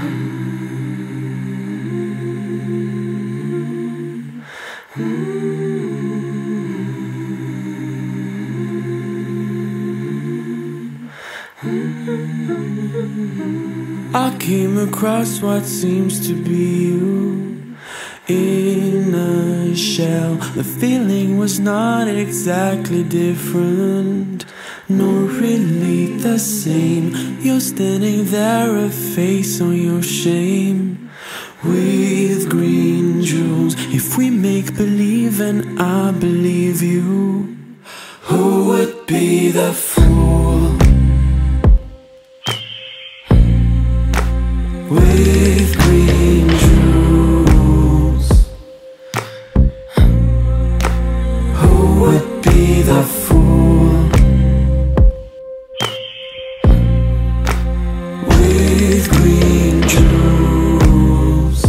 I came across what seems to be you in a shell. The feeling was not exactly different, nor really the same. You're standing there, a face on your shame, with green jewels. If we make believe and I believe you, who would be the fool? With green jewels, who would be the fool? With green jewels,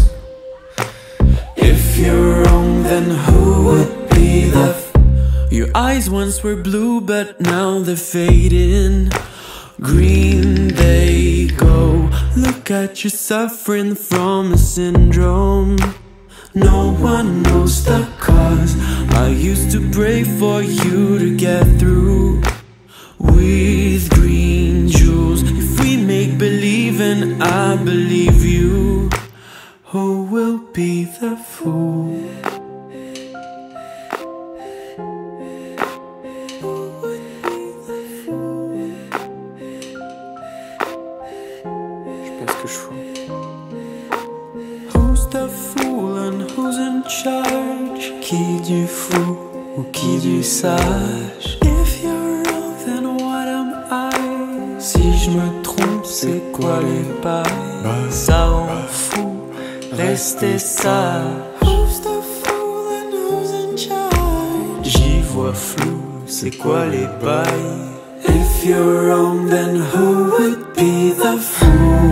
if you're wrong, then who would be the f— Your eyes once were blue, but now they're fading. Green they go. Look at you suffering from a syndrome. No one knows the cause. I used to pray for you to get through. With green jewels, if we make believe and I believe you, who will be the fool? Who's the fool and who's in charge? Qui du fou ou qui du sage? If you're wrong, then what am I? Si je me trompe, c'est quoi les bails? Ça en fout, restez sage. Who's the fool and who's in charge? J'y vois flou, c'est quoi les bails? If you're wrong, then who would be the fool?